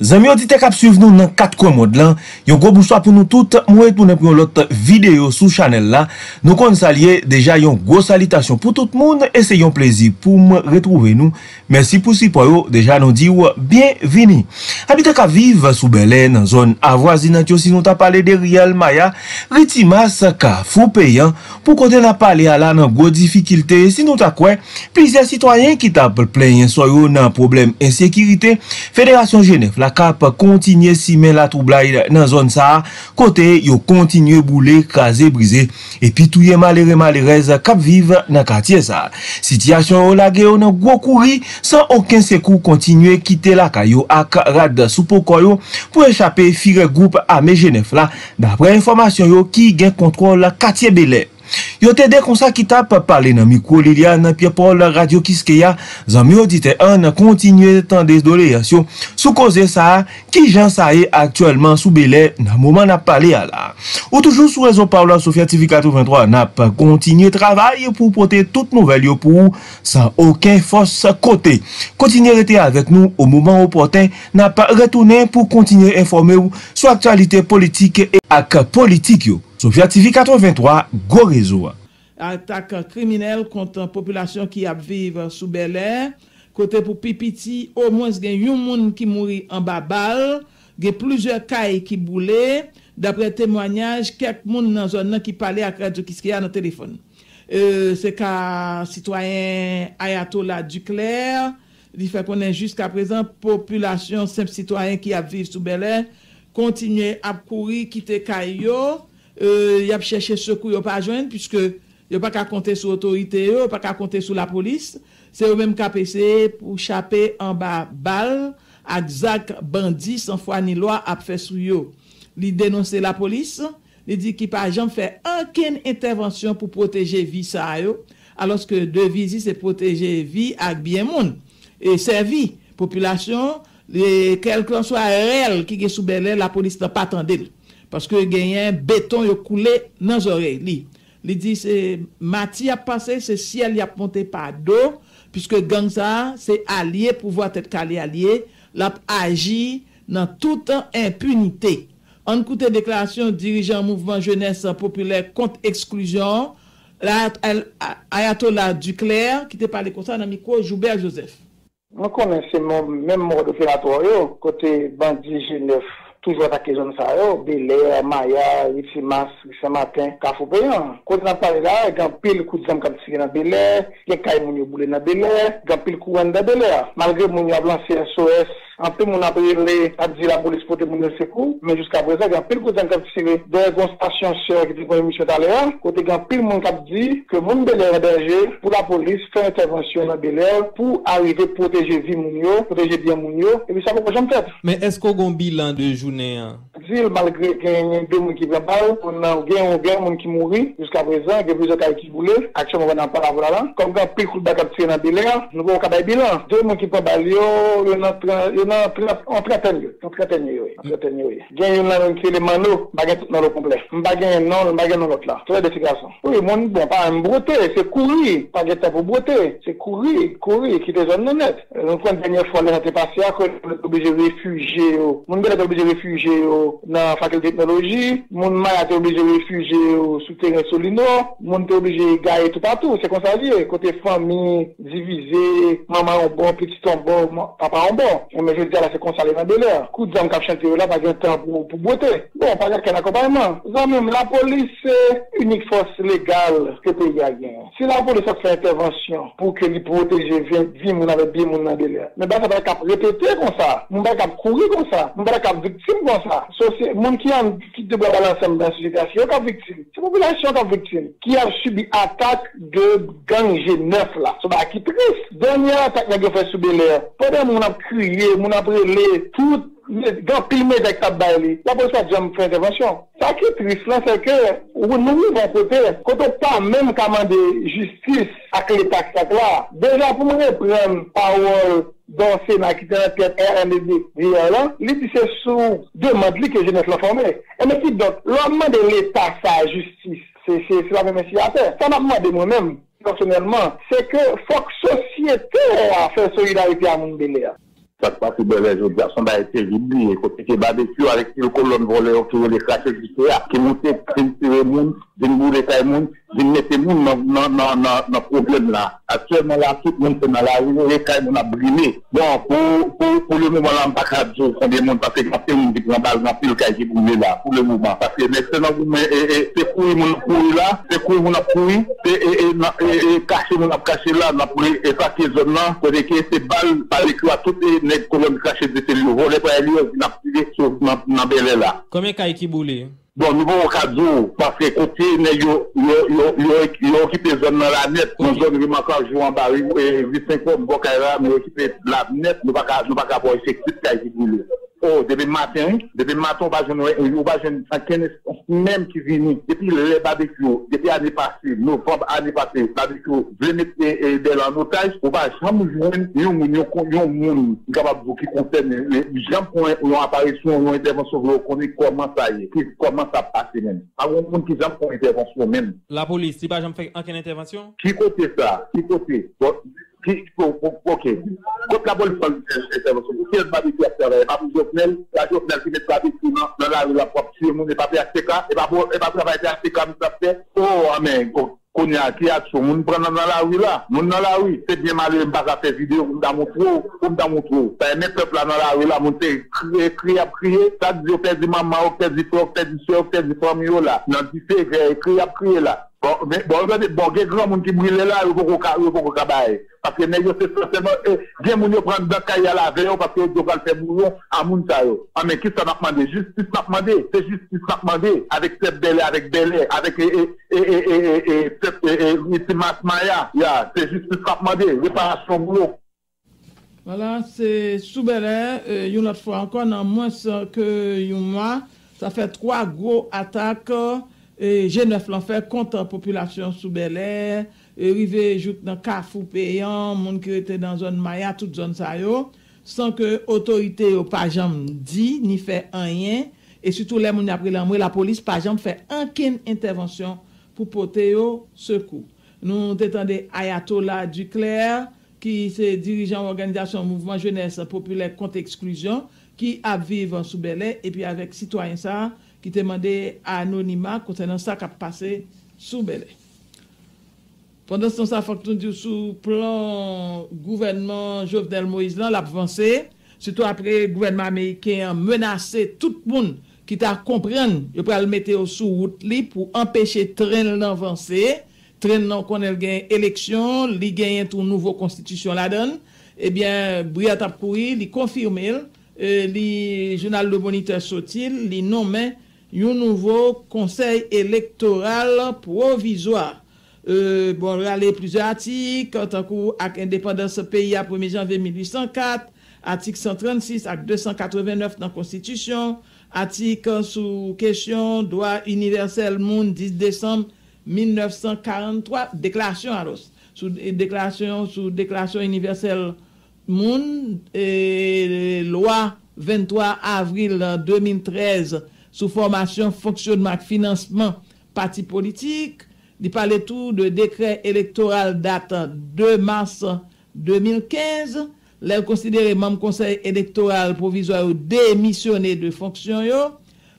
Zami auditeurs qui suivent nous dans 4 commodes là, un gros bonsoir pour nous toutes. Nous retournons pour l'autre vidéo sur channel là. Nous saluons déjà une grosse salutation pour tout le monde et c'est un plaisir pour me retrouver nous. Merci pour si pour déjà nous dire bienvenue. Habitants qui vivent sous Bel-Air dans zone avoisinante si nous t'a parlé de Riel Maya, Ritimas ka fou payant pour côté n'a parlé à la dans gros difficulté si nous t'a quoi plusieurs citoyens qui t'a plein soit dans problème insécurité Fédération G9 la cap continue si met la troublaille dans zone ça côté yo continue bouler craser briser et puis touyer malheureux malheureuse cap vivre dans quartier ça situation la guerre dans gros courri sans aucun secours continuer quitter la caillou ak rad sous pokoyo pour échapper fire groupe armé G9 là d'après information yo qui gain contrôle quartier Bel-Air. Yo te de konsa ki tap parler nan micro Liliane Pierre-Paul Radio Kiskeya, zanmi audite an continue tan désolation sou cause ça qui jan sa est actuellement sous Bel-Air nan moment n'a parlé à la. Ou toujours sous réseau par la Sofia TV 83 n'a pas continué travail pour porter toute nouvelle yo pour sans aucun force côté. Continuez rester avec nous au moment opportun n'a pas retourné pour continuer informer ou sur actualité politique et ak politique yo. Sofia TV 83, gros réseau. Attaque criminelle contre la population qui a vivre sous Bel-Air. Côté pour Pipiti, au moins, il y a un monde qui mourit en bas balle. Il y a plusieurs cailles qui boulaient. D'après témoignage, quelques monde dans la zone qui parlait à Radio Kiskeya dans le téléphone. C'est qu'un citoyen Ayatollah Duclerc. Il fait qu'on est jusqu'à présent population, simple citoyen qui a vivre sous Bel-Air. Continue à courir, quitter Kayo. Y a cherché secours, y a pas joindre puisque y a pas qu'à compter sur l'autorité, y a pas qu'à compter sur la police. C'est eux même qu'à PC pour chapper en bas balle, exact bandit sans foi ni loi a fait sur yo. Li dénoncer la police, li dit qu'il pas jamais fait aucune intervention pour protéger vie ça yo, alors que devise c'est protéger vie ak bien monde et servi population, quel que soit réel qui est sous Bel-Air, la police n'a pas attendu. Parce que gagnent béton yo coulé dans oreilles li. Li dit c'est Mati a passé, c'est ciel y a monté par dos puisque gang ça c'est allié pouvoir être calé allié, l'a agi dans toute impunité. En écoutant déclaration dirigeant mouvement jeunesse populaire contre exclusion, Ayatollah Duclerc qui te parlé comme ça dans micro Jantèl Joseph. On connaît c'est même mode opératoire côté bandit G9. Toujours attaqué zone ça yo, Bel-Air, Maya, Itimas, ce matin, Kafou Payan. Quand on parle là, il y a pile coup de zam qui a tiré dans Bel-Air, il y a caille moun yo boulé dans Bel-Air, il y a pile coup dans Bel-Air. Malgré moun yo a lancé SOS, en plus moun a appelé a dit la police pour te moun yo secours, mais jusqu'à présent, il y a pile coup de zam qui a tiré dans une station sœur qui dit qu'on émission d'aller, côté il y a pile moun qui a dit que moun Bel-Air est danger pour la police faire intervention dans Bel-Air pour arriver protéger vie moun yo, protéger bien moun yo et puis ça pourquoi j'en tête. Mais est-ce qu'on gon bilan de jour malgré qu'il y a deux gens qui viennent parler, on a un gens qui mourit jusqu'à présent, il y a plusieurs cas qui voulaient, actuellement on n'en parle pas là. Comme quand pile coup de bac à tirer dans Bel-Air, nous avons un bilan. Deux gens qui prennent balle, il y en a en train de il y a un homme qui est le mano, il y a tout dans le complet. Il y a un nom, il y a un autre là. Très défication. Oui, mon bon, pas un broté, c'est courir, pas de temps pour broté, c'est courir, qui te zone honnête. Donc, la dernière fois, on était passé à quoi on est obligé de réfugier. Mon gars est obligé de réfugiés dans la faculté de technologie, mon mari est obligé de réfugier au souterrain Solino, mon est obligé de gagner tout partout, c'est comme ça dire, côté famille, divisé, maman en bon, petit en bon, papa en bon. Mais je veux dire là, c'est comme ça les Bel-Air. Coup de zam cap chanter là, pas de temps pour boiter. Bon, pas de qu'un accompagnement. Même la police, c'est unique force légale que pays a gagné. Si la police a fait intervention pour que les protéger vie, mon avec bien mon dans Bel-Air. Mais bah, ça va cap répéter comme ça, mon va cap courir comme ça, mon va cap victime comme ça. So, c'est mon qui a qui de l'ensemble de la société, c'est victime. C'est la population qui est victime, qui a subi attaque de gang G9 là. C'est pas qui triste. Dernière attaque n'a fait sous Bel-Air. Pendant qu'on a crié, on a brûlé tout. Dans pile mais avec ta balle, la police a jamais fait intervention. Ça qui est triste là, c'est que nous vivons côté, quand on pas même commander justice avec les taxes là, déjà pour me reprendre parole dans Sénat qui était la tête RND hier là, il dit c'est sous demande que je n'ai pas formé. Et mais qui donc, l'homme de l'État sa justice, c'est la même si à faire. Ça m'a demandé moi-même, personnellement, c'est que faut que société a fait solidarité à mon Bel-Air. Ça se passe dans les autres garçons a été vidé, côté qui barbecue avec une colonne volée autour des classes du théâtre, qui montait, qui tirait monde, qui boulait taille monde, qui mettait monde dans problème là. Actuellement là, tout le monde est dans la rue, les cailles a brûlé. Bon, pour le moment là, on n'a pas de jour, on démonte parce que quand c'est une grande balle, on n'a plus le caille qui brûlait là, pour le moment. Parce que maintenant, c'est couille, on a couille là, c'est couille, on a couille, c'est caché, on a caché là, on a couille, et ça qui est zone là, c'est balle, barbecue à toutes les les colonnes cachées de cellules, on les voit, ils n'ont plus les choses dans Bel-Air là. Combien de qui boulé? Bon, nous avons 4 jours, parce que côté, ils ont occupé la zone dans la net. Nous avons encore joué en bas, 25 ans, nous avons occupé la net, nous n'avons pas avoir effectif qui boulé. Oh, depuis matin, on va jouer même qui vient, depuis les barbecues, depuis l'année passée, novembre, l'année passée, barbecue, je mettre de l'otage, on va jamais joindre, il y a un monde capable qui concerne, jamais une apparition, une intervention, on connaît comment ça passe même. Il y a un monde qui jamais une intervention même. La police, si pas jamais fait aucune intervention? Qui côté ça? Qui côté? Ok. Quand la bonne femme intervention, si elle va dire qu'elle travaille, pas pour Jovenel, la Jovenel qui met pas de tout dans la rue, la propre, si le monde n'est pas fait à CK, et pas travailler à CK, mais ça fait, oh, amen, qu'on a qui a son monde prend dans la rue là, monde dans la rue, c'est bien malheureux, on va faire vidéo, on dans mon trou, ça met peuple là dans la rue là, monter, crier, ça dit, on perd du maman, on perd du frère, on perd du soeur, on perd du famille là, on dit, crier là. Bon, il y a grand monde qui brûle là, il faut qu'on cabaye. Parce que les gens, c'est forcément, il y a des gens qui prennent dans caille à la veille, parce qu'ils doivent faire boulot à Mountayo. Ah, mais qui ça n'a pas demandé? Justice n'a pas demandé. C'est justice n'a pas demandé. Avec cette Bel-Air, avec Masmaya, c'est justice n'a pas demandé. Réparation boulot. Voilà, c'est sous Bel-Air, une autre fois encore, non moins que un mois, ça fait 3 gros attaques. Et G9 l'en fait contre la population sous Bel-Air, rivé joute dans Carrefour payant, monde qui était dans zone Maya, toute zone ça yo, sans que autorité yo pas jamais dit ni fait rien et surtout les moun après l'ambre la police pas jamais fait aucune intervention pour porter au secours. Nous t'entendez Ayatollah Duclerc qui c'est dirigeant organisation Mouvement Jeunesse Populaire contre l'exclusion qui a vivre sous Bel-Air et puis avec citoyen ça qui demandait à anonymat concernant ça qui a passé sous Bel-Air. Pendant ce temps, ça faut nous dire sous plan gouvernement Jovenel Moïse l'a avancé, surtout après le gouvernement américain menacé tout le monde qui t'a comprendre, il peut le mettre sous route pour empêcher train d'avancer, train non qu'on a gagne élection, il gagne tout nouveau constitution la donne, eh bien Briat a couru, il confirmé le journal Le Moniteur sortil, il nommé un nouveau conseil électoral provisoire. Bon, râler plusieurs articles, en tant qu'indépendance pays à 1er janvier 1804, article 136, article 289 dans la Constitution, article sous question droit universel monde 10 décembre 1943, déclaration à l'os, sous déclaration universelle monde, et loi 23 avril 2013, sous formation, fonctionnement, financement, parti politique. Il parlait tout de décret électoral date 2 mars 2015. Les considérés membres conseil électoral provisoire démissionné de fonction.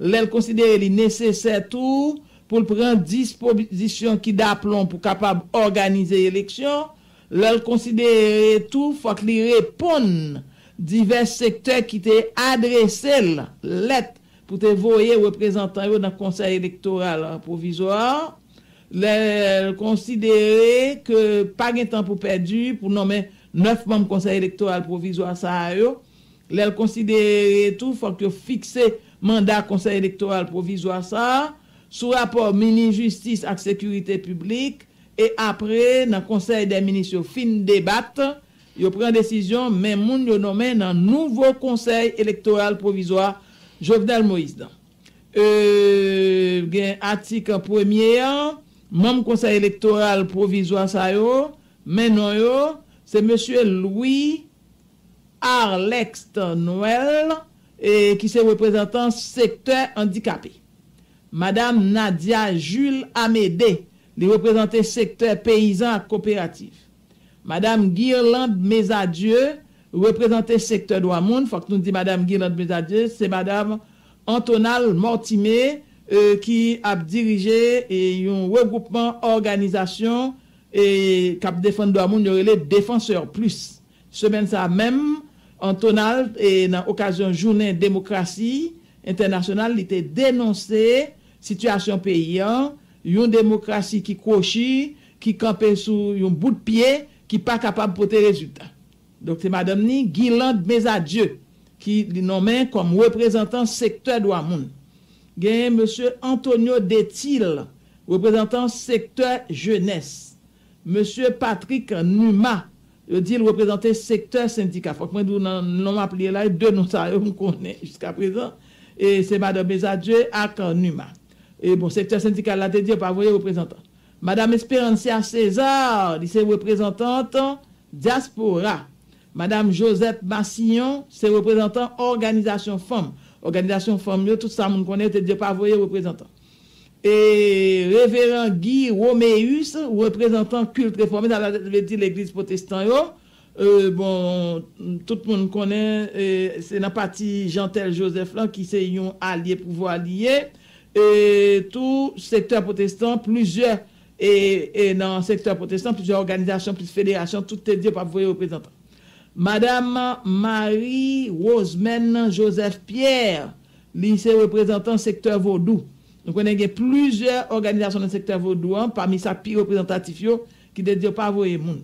Les considérés nécessaire tout pour prendre disposition qui d'aplomb pour capable organiser l'élection. Les considérés tout faut qu'ils répondent divers secteurs qui étaient adressés lettre pour te voyer représentant dans le conseil électoral provisoire. Les considérer que pas de temps pour perdu pour nommer 9 membres conseil électoral provisoire ça yo les considérer tout faut que fixer mandat conseil électoral provisoire ça sous rapport ministre justice et sécurité publique et après dans conseil des ministres fin débattre yo prend décision mais moun yo nommer dans nouveau conseil électoral provisoire Jovenel Moïse dans article 1er membre conseil électoral provisoire ça yo maintenant yo c'est monsieur Louis Arlex Noel et qui c'est représentant secteur handicapé. Madame Nadia Jules Amédé, les représentants secteur paysan coopératif. Madame Guirlande Mésadieu, représenter secteur de Wamoun, faut que nous dit madame Guirlande Mésadieu, c'est madame Antonal Mortimé qui a dirigé un regroupement organisation et cap défendre Wamoun, les défenseurs plus. Semaine ça même Antonal et dans occasion journée démocratie internationale, il était dénoncé situation paysan, une démocratie qui crochit, qui campait sous un bout de pied, qui pas capable de porter résultat. Donc c'est madame ni Guirlande Mésadieu qui nommé comme représentant secteur Douamoun. Gagne monsieur Antonio Detil, représentant secteur jeunesse. Monsieur Patrick Numa, dit le représentant secteur syndicat. Faut que moi nous appelé là deux noms ça on connaît jusqu'à présent et c'est madame Mésadieu à Numa. Et bon secteur syndical là te dit pas voyer représentant. Madame Esperancia César, c'est représentante diaspora. Madame Josette Massillon, c'est représentant organisation femmes. Organisation femmes, tout ça, on connaît, c'est pas voyer représentant. Et révérend Guy Romeus, représentant culte réformé, ça veut dire l'église protestante. Bon, tout le monde connaît, c'est la partie Jantèl Joseph là, qui c'est un allié pouvoir allié. Et tout secteur protestant, plusieurs, et dans le secteur protestant, plusieurs organisations, plus fédérations, tout est dit par voyer représentant. Madame Marie Rosemen Joseph-Pierre, lycée représentant secteur vaudou. Donc on a plusieurs organisations dans le secteur vaudou, parmi sa pire représentatif qui ne dit pas voyer moun.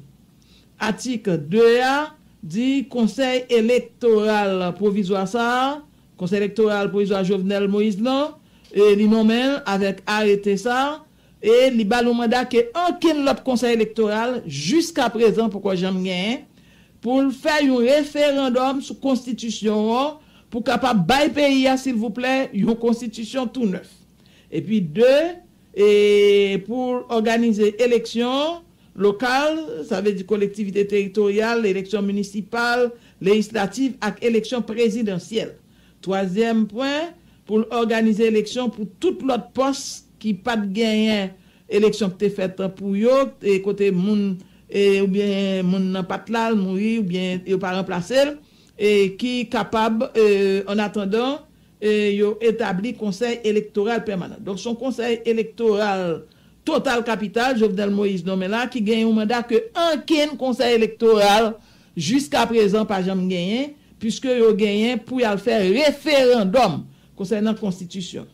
Article 2A dit conseil électoral provisoire ça, conseil électoral provisoire Jovenel Moïse non, et li nommel avec arrêté ça et li balou mandat que aucun l'autre conseil électoral jusqu'à présent pourquoi j'aime rien pour faire un référendum sur constitution pour capable bail pays s'il vous plaît une constitution tout neuf et puis deux et pour organiser élection locale ça veut dire collectivité territoriale élection municipale législative et élection présidentielle troisième point pour organiser élection pour toute l'autre poste qui pas de gain élection qui est faite pour yo et côté moun et ou bien moun nan pat là mourir ou bien yo pas remplacer et qui capable en attendant yo établi conseil électoral permanent. Donc son conseil électoral total capital Jovenel Moïse nommé là qui gagne un mandat que aucun conseil électoral jusqu'à présent pas jamais gagné puisque yo gagné pour y faire référendum concernant la Constitution.